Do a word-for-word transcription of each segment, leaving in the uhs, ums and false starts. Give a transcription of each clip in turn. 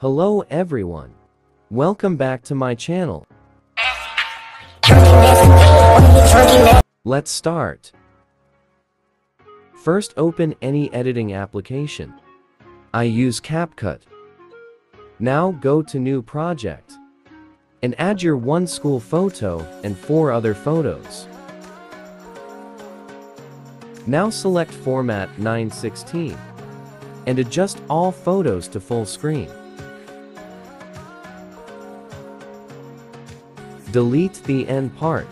Hello everyone. Welcome back to my channel. Let's start. First, open any editing application. I use CapCut. Now go to new project and add your one school photo and four other photos. Now select format nine sixteen and adjust all photos to full screen. Delete the end part.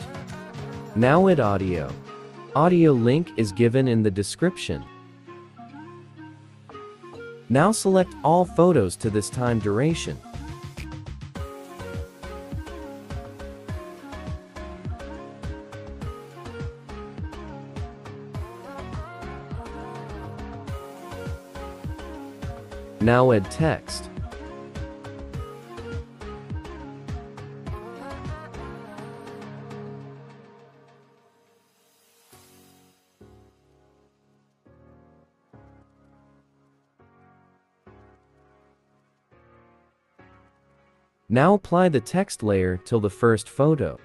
Now add audio. Audio link is given in the description. Now select all photos to this time duration. Now add text. Now apply the text layer till the first photo.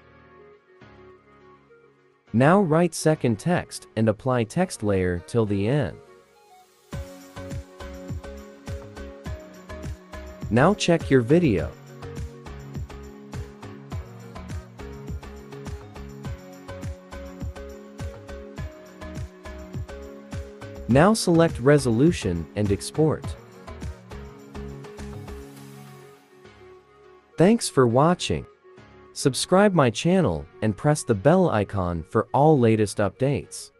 Now write second text and apply text layer till the end. Now check your video. Now select resolution and export. Thanks for watching. Subscribe my channel and press the bell icon for all latest updates.